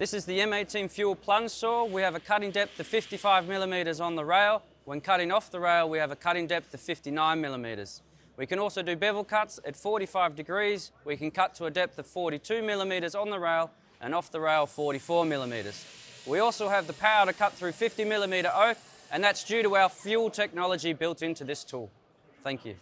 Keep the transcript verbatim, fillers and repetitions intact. This is the M eighteen Fuel plunge saw. We have a cutting depth of fifty-five millimetres on the rail. When cutting off the rail, we have a cutting depth of fifty-nine millimetres. We can also do bevel cuts at forty-five degrees. We can cut to a depth of forty-two millimetres on the rail and off the rail forty-four millimetres. We also have the power to cut through fifty millimetre oak, and that's due to our FUEL technology built into this tool. Thank you.